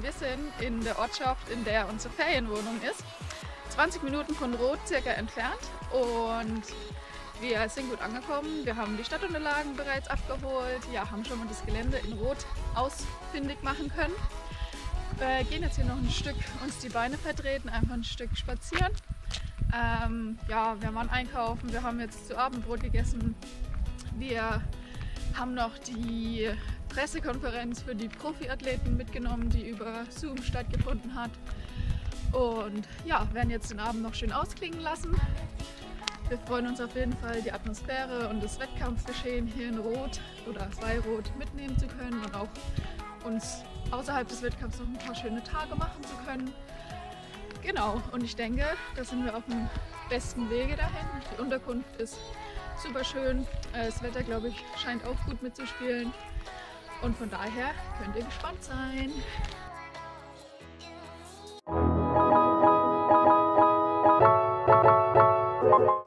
Wir sind in der Ortschaft, in der unsere Ferienwohnung ist, 20 Minuten von Roth circa entfernt, und wir sind gut angekommen. Wir haben die Stadtunterlagen bereits abgeholt, ja, haben schon mal das Gelände in Roth ausfindig machen können. Wir gehen jetzt hier noch ein Stück uns die Beine vertreten, einfach ein Stück spazieren. Ja, wir waren einkaufen, wir haben jetzt zu Abendbrot gegessen. Wir haben noch die Pressekonferenz für die Profiathleten mitgenommen, die über Zoom stattgefunden hat. Und ja, werden jetzt den Abend noch schön ausklingen lassen. Wir freuen uns auf jeden Fall, die Atmosphäre und das Wettkampfgeschehen hier in Roth oder bei Roth mitnehmen zu können und auch uns außerhalb des Wettkampfs noch ein paar schöne Tage machen zu können. Genau, und ich denke, da sind wir auf dem besten Wege dahin. Die Unterkunft ist super schön, das Wetter, glaube ich, scheint auch gut mitzuspielen, und von daher könnt ihr gespannt sein.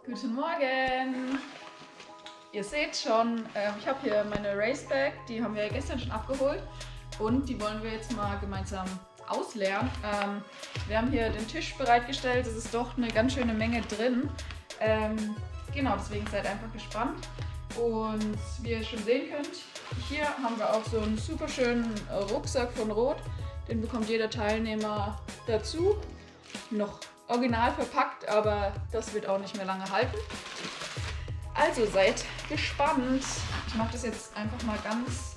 Guten Morgen! Ihr seht schon, ich habe hier meine Racebag, die haben wir gestern schon abgeholt und die wollen wir jetzt mal gemeinsam ausleeren. Wir haben hier den Tisch bereitgestellt, es ist doch eine ganz schöne Menge drin. Genau, deswegen seid einfach gespannt, und wie ihr schon sehen könnt, hier haben wir auch so einen super schönen Rucksack von Roth. Den bekommt jeder Teilnehmer dazu, noch original verpackt, aber das wird auch nicht mehr lange halten. Also seid gespannt. Ich mache das jetzt einfach mal ganz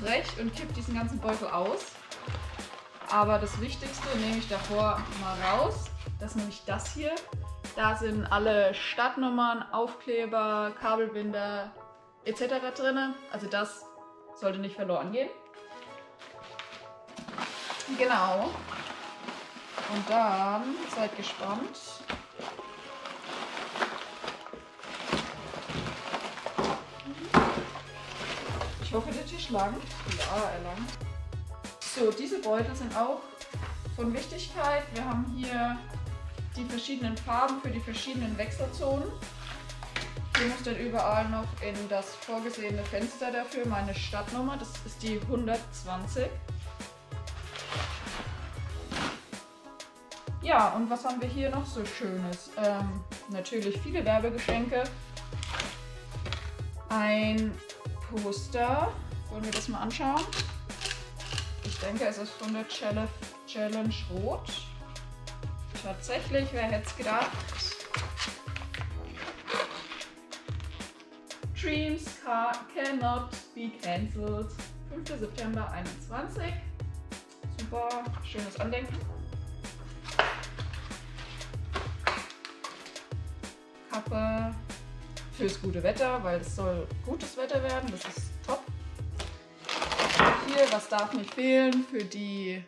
frech und kippe diesen ganzen Beutel aus. Aber das Wichtigste nehme ich davor mal raus. Das ist nämlich das hier. Da sind alle Startnummern, Aufkleber, Kabelbinder etc. drin. Also das sollte nicht verloren gehen. Genau. Und dann seid gespannt. Ich hoffe, der Tisch langt. Ja, er langt. So, diese Beutel sind auch von Wichtigkeit. Wir haben hier die verschiedenen Farben für die verschiedenen Wechselzonen. Hier muss dann überall noch in das vorgesehene Fenster dafür meine Stadtnummer. Das ist die 120. Ja, und was haben wir hier noch so Schönes? Natürlich viele Werbegeschenke. Ein Poster. Wollen wir das mal anschauen? Ich denke, es ist von der Challenge Roth. Tatsächlich, wer hätte es gedacht? Dreams cannot be cancelled. 5. September 21. Super, schönes Andenken. Kappe fürs gute Wetter, weil es soll gutes Wetter werden, das ist top. Hier, was darf nicht fehlen für die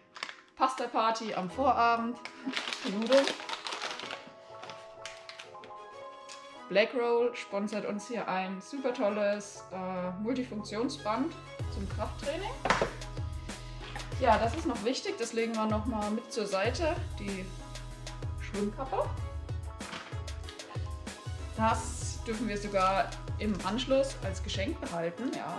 Pasta-Party am Vorabend. Nudeln. Blackroll sponsert uns hier ein super tolles Multifunktionsband zum Krafttraining. Ja, das ist noch wichtig, das legen wir nochmal mit zur Seite, die Schwimmkappe. Das dürfen wir sogar im Anschluss als Geschenk behalten, ja.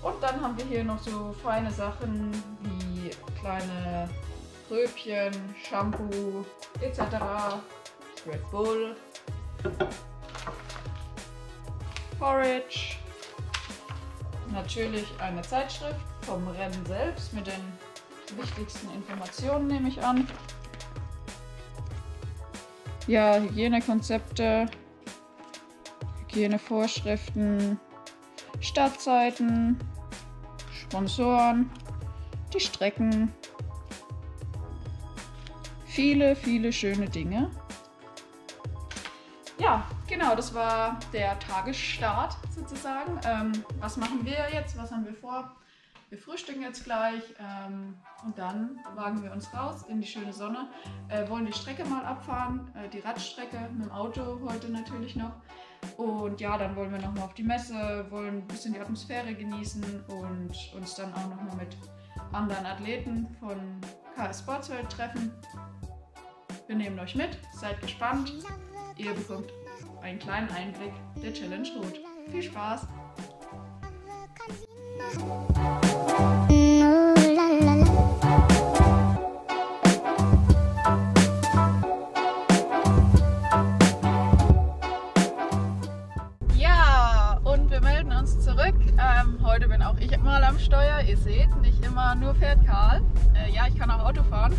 Und dann haben wir hier noch so feine Sachen wie kleine Röpchen, Shampoo etc. Red Bull, Porridge, natürlich eine Zeitschrift vom Rennen selbst mit den wichtigsten Informationen, nehme ich an. Ja, Hygienekonzepte, Hygienevorschriften, Startzeiten, Sponsoren, die Strecken. Viele, viele schöne Dinge. Ja, genau, das war der Tagesstart sozusagen. Was machen wir jetzt? Was haben wir vor? Wir frühstücken jetzt gleich und dann wagen wir uns raus in die schöne Sonne. Wollen die Strecke mal abfahren, die Radstrecke mit dem Auto heute natürlich noch. Und ja, dann wollen wir nochmal auf die Messe, wollen ein bisschen die Atmosphäre genießen und uns dann auch nochmal mit anderen Athleten von KS Sportswelt treffen. Wir nehmen euch mit, seid gespannt, ihr bekommt einen kleinen Einblick der Challenge Roth. Viel Spaß! Heute bin auch ich mal am Steuer, ihr seht, nicht immer nur fährt Karl. Ja, ich kann auch Auto fahren,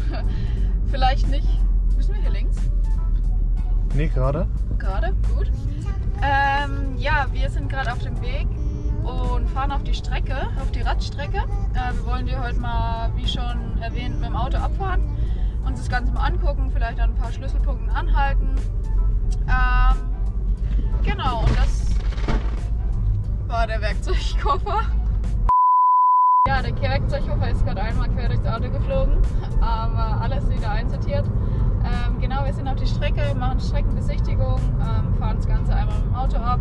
vielleicht nicht. Müssen wir hier links? Nee, gerade. Gerade, gut. Ja, wir sind gerade auf dem Weg und fahren auf die Strecke, auf die Radstrecke. Wir wollen die heute mal, wie schon erwähnt, mit dem Auto abfahren, uns das Ganze mal angucken, vielleicht an ein paar Schlüsselpunkten anhalten. Genau, und das war der Werkzeugkoffer. Ja, der Werkzeugkoffer ist gerade einmal quer durchs Auto geflogen, aber alles wieder einsortiert. Genau, wir sind auf die Strecke, machen Streckenbesichtigung, fahren das Ganze einmal mit dem Auto ab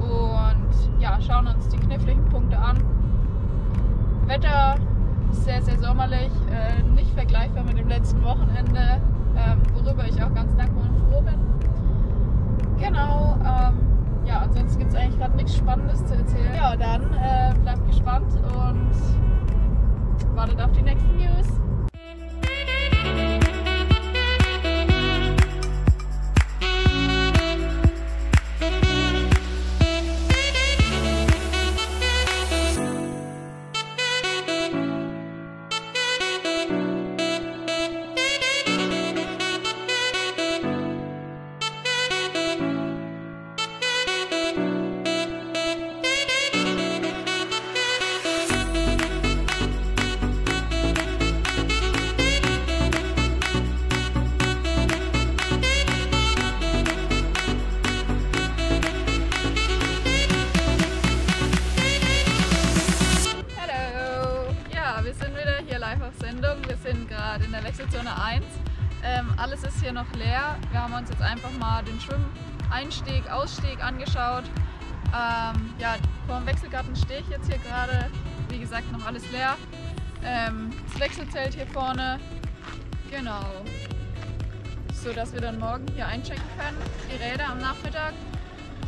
und ja, schauen uns die kniffligen Punkte an. Wetter sehr, sehr sommerlich, nicht vergleichbar mit dem letzten Wochenende, worüber ich auch ganz dankbar und froh bin. Genau. Ja, ansonsten gibt es eigentlich gerade nichts Spannendes zu erzählen. Ja, dann bleibt gespannt und wartet auf die nächsten News. In der Wechselzone 1. Alles ist hier noch leer. Wir haben uns jetzt einfach mal den Schwimmeinstieg, Ausstieg angeschaut. Ja, vor dem Wechselgarten stehe ich jetzt hier gerade. Wie gesagt, noch alles leer. Das Wechselzelt hier vorne. Genau. So dass wir dann morgen hier einchecken können. Die Räder am Nachmittag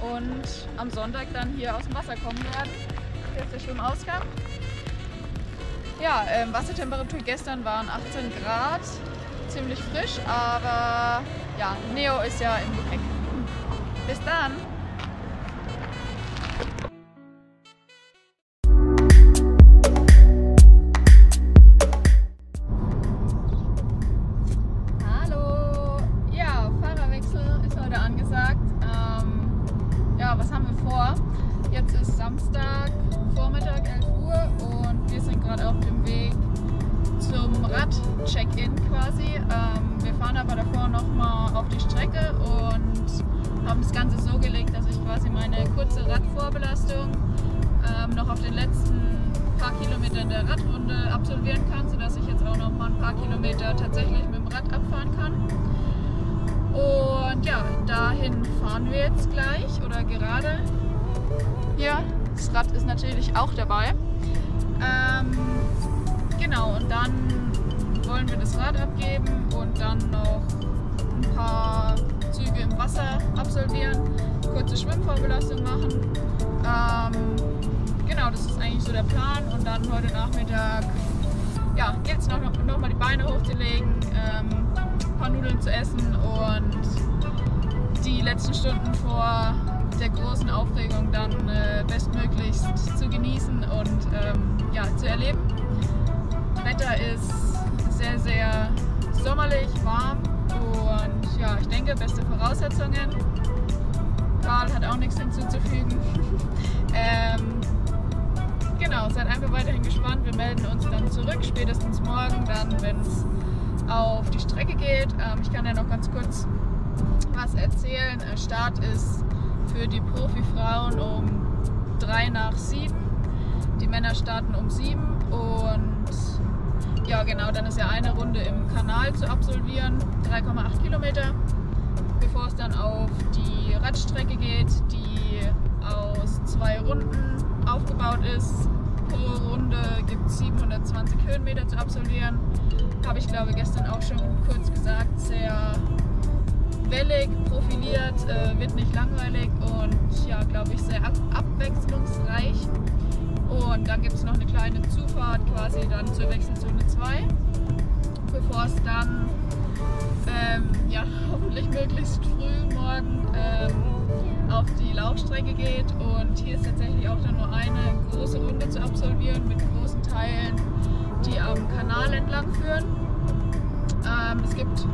und am Sonntag dann hier aus dem Wasser kommen werden. Hier ist der Schwimmausgang. Ja, Wassertemperatur gestern waren 18 Grad, ziemlich frisch, aber ja, Neo ist ja im Gepäck. Bis dann! Hallo! Ja, Fahrerwechsel ist heute angesagt. Ja, was haben wir vor? Jetzt ist Samstag, Vormittag, 11 Uhr und wir sind gerade auf dem Weg zum Rad-Check-In quasi. Wir fahren aber davor nochmal auf die Strecke und haben das Ganze so gelegt, dass ich quasi meine kurze Radvorbelastung noch auf den letzten paar Kilometern der Radrunde absolvieren kann, sodass ich jetzt auch nochmal ein paar Kilometer tatsächlich mit dem Rad abfahren kann. Und ja, dahin fahren wir jetzt gleich oder gerade. Ja, das Rad ist natürlich auch dabei. Genau, und dann wollen wir das Rad abgeben und dann noch ein paar Züge im Wasser absolvieren, kurze Schwimmvorbelastung machen. Genau, das ist eigentlich so der Plan. Und dann heute Nachmittag, ja, gilt es noch mal die Beine hochzulegen, ein paar Nudeln zu essen und die letzten Stunden vor der großen Aufregung dann bestmöglichst zu genießen und ja, zu erleben. Wetter ist sehr, sehr sommerlich, warm und ja, ich denke, beste Voraussetzungen. Karl hat auch nichts hinzuzufügen. Genau, seid einfach weiterhin gespannt. Wir melden uns dann zurück, spätestens morgen, dann, wenn es auf die Strecke geht. Ich kann ja noch ganz kurz was erzählen. Start ist für die Profifrauen um 7:03. Die Männer starten um 7 und ja, genau, dann ist ja eine Runde im Kanal zu absolvieren, 3,8 Kilometer, bevor es dann auf die Radstrecke geht, die aus 2 Runden aufgebaut ist. Pro Runde gibt es 720 Höhenmeter zu absolvieren. Habe ich, glaube ich, gestern auch schon kurz gesagt, sehr wellig, profiliert, wird nicht langweilig und ja, glaube ich, sehr abwechslungsreich. Und und dann gibt es noch eine kleine Zufahrt quasi dann zur Wechselzone 2, bevor es dann ja, hoffentlich möglichst früh morgen auf die Laufstrecke geht. Und hier ist tatsächlich auch dann nur eine große Runde zu absolvieren mit großen Teilen, die am Kanal entlang führen. Es gibt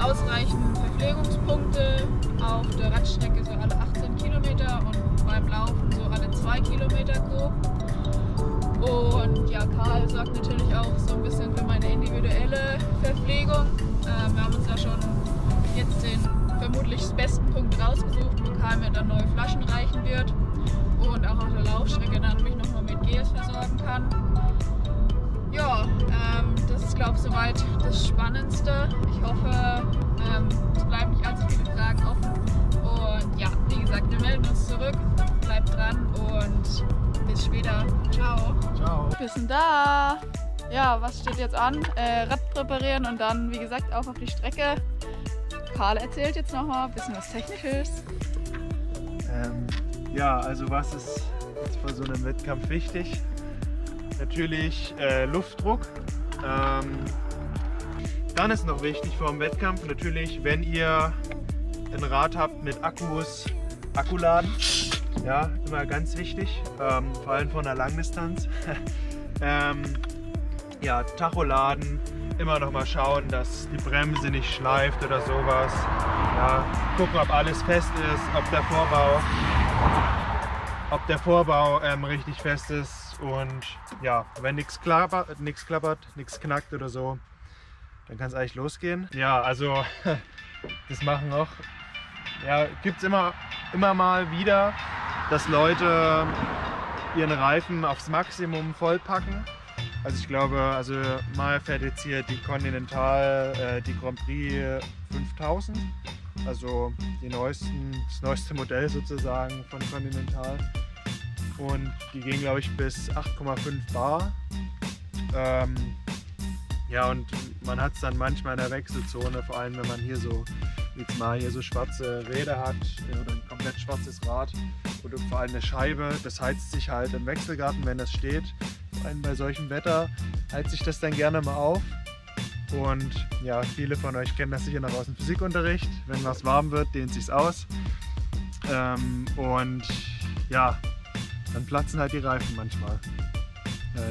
ausreichend Verpflegungspunkte auf der Radstrecke so alle 18 Kilometer und beim Laufen so alle 2 Kilometer grob. Und ja, Karl sorgt natürlich auch so ein bisschen für meine individuelle Verpflegung. Wir haben uns da schon jetzt den vermutlich besten Punkt rausgesucht, wo Karl mir dann neue Flaschen reichen wird und auch auf der Laufstrecke dann mich nochmal mit GS versorgen kann. Ja, das ist, glaube ich, soweit das Spannendste. Ich hoffe, es bleiben nicht allzu viele Fragen offen. Und ja, wie gesagt, wir melden uns zurück. Bleibt dran und bis später. Ciao. Ciao. Wir sind da. Ja, was steht jetzt an? Rad präparieren und dann, wie gesagt, auch auf die Strecke. Karl erzählt jetzt nochmal ein bisschen was Technisches. Ja, also was ist jetzt bei so einem Wettkampf wichtig? Natürlich Luftdruck. Dann ist noch wichtig vor dem Wettkampf natürlich, wenn ihr ein Rad habt mit Akkus, Akkuladen. Ja, immer ganz wichtig, vor allem von der Langdistanz. Ja, Tacholaden, immer noch mal schauen, dass die Bremse nicht schleift oder sowas. Ja, gucken, ob alles fest ist, ob der Vorbau richtig fest ist. Und ja, wenn nichts klappert, nichts knackt oder so, dann kann es eigentlich losgehen. Ja, also das machen auch, ja, gibt es immer mal wieder, dass Leute ihren Reifen aufs Maximum vollpacken. Also ich glaube, also Maya fährt jetzt hier die Continental, die Grand Prix 5000, also das neueste Modell sozusagen von Continental. Und die gehen, glaube ich, bis 8,5 Bar. Ja, und man hat es dann manchmal in der Wechselzone, vor allem wenn man hier so, jetzt mal hier so schwarze Räder hat oder ein komplett schwarzes Rad oder vor allem eine Scheibe. Das heizt sich halt im Wechselgarten, wenn das steht. Vor allem bei solchem Wetter heizt sich das dann gerne mal auf. Und ja, viele von euch kennen das sicher noch aus dem Physikunterricht. Wenn was warm wird, dehnt sich's aus. Und ja, dann platzen halt die Reifen manchmal.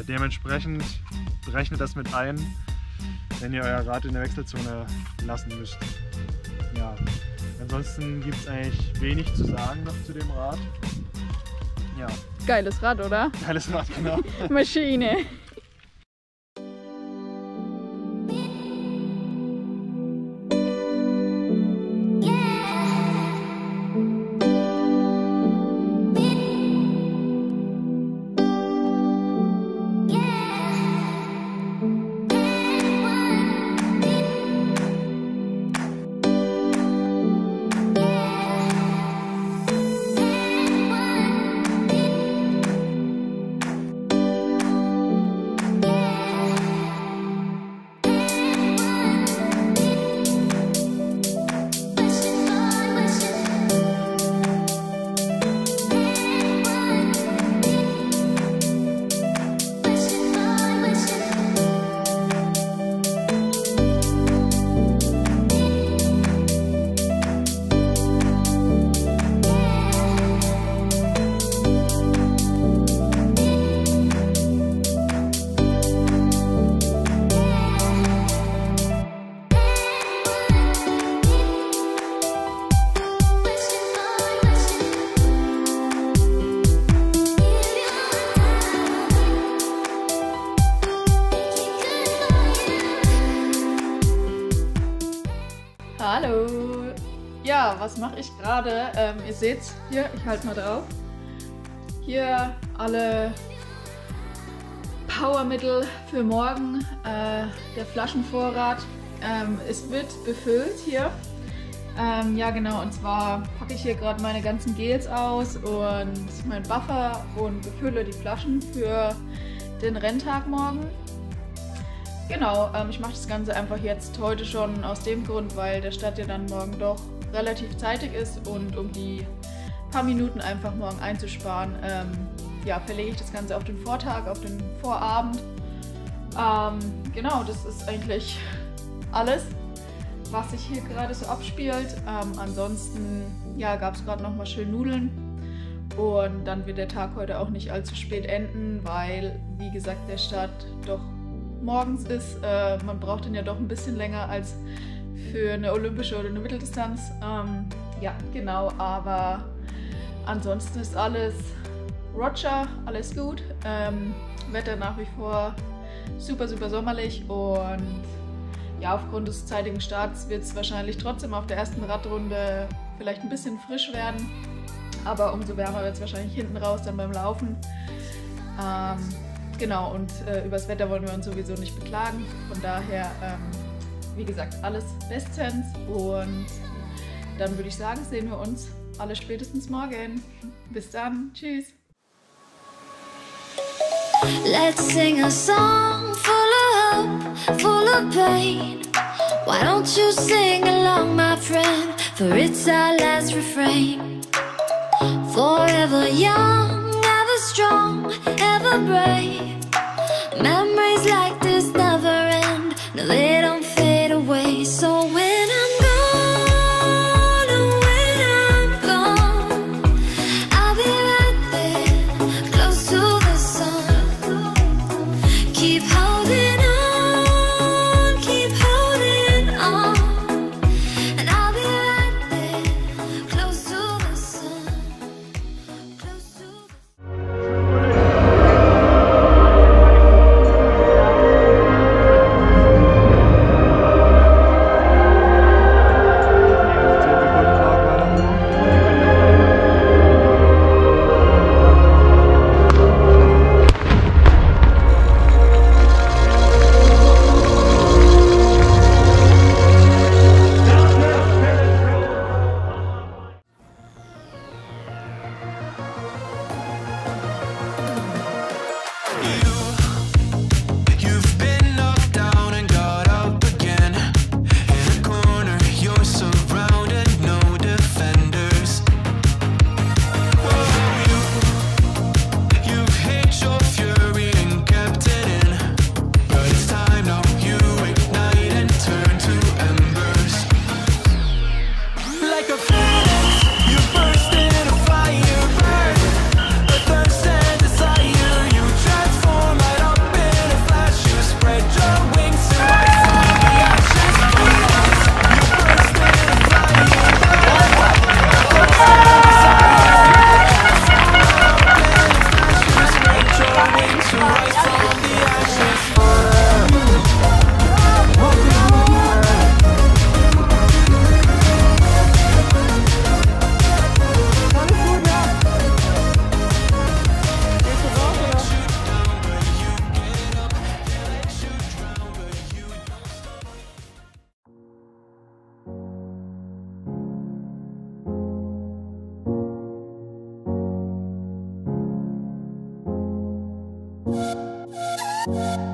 Dementsprechend rechnet das mit ein, wenn ihr euer Rad in der Wechselzone lassen müsst. Ja. Ansonsten gibt es eigentlich wenig zu sagen noch zu dem Rad. Ja. Geiles Rad, oder? Geiles Rad, genau. Maschine. Hallo! Ja, was mache ich gerade? Ihr seht's hier, ich halte mal drauf. Hier alle Powermittel für morgen. Der Flaschenvorrat wird befüllt hier. Ja genau, und zwar packe ich hier gerade meine ganzen Gels aus und meinen Buffer und befülle die Flaschen für den Renntag morgen. Genau, ich mache das Ganze einfach jetzt heute schon aus dem Grund, weil der Start ja dann morgen doch relativ zeitig ist und um die paar Minuten einfach morgen einzusparen, ja, verlege ich das Ganze auf den Vortag, auf den Vorabend. Genau, das ist eigentlich alles, was sich hier gerade so abspielt. Ansonsten ja, gab es gerade nochmal schön Nudeln und dann wird der Tag heute auch nicht allzu spät enden, weil, wie gesagt, der Start doch morgens ist. Man braucht den ja doch ein bisschen länger als für eine olympische oder eine Mitteldistanz. Ja, genau, aber ansonsten ist alles Roger, alles gut. Wetter nach wie vor super, super sommerlich und ja, aufgrund des zeitigen Starts wird es wahrscheinlich trotzdem auf der ersten Radrunde vielleicht ein bisschen frisch werden, aber umso wärmer wird es wahrscheinlich hinten raus dann beim Laufen. Genau, und über das Wetter wollen wir uns sowieso nicht beklagen, von daher, wie gesagt, alles bestens und dann würde ich sagen, sehen wir uns alle spätestens morgen. Bis dann, tschüss! Let's sing a song full of hope, full of pain. Why don't you sing along, my friend, for it's our last refrain. Forever young, ever strong, ever brave. Memories like this never end, no they don't fade away. So when I'm gone, or when I'm gone, I'll be right there, close to the sun. Keep holding on, keep holding on, and I'll be right there, close to the sun, close to the sun.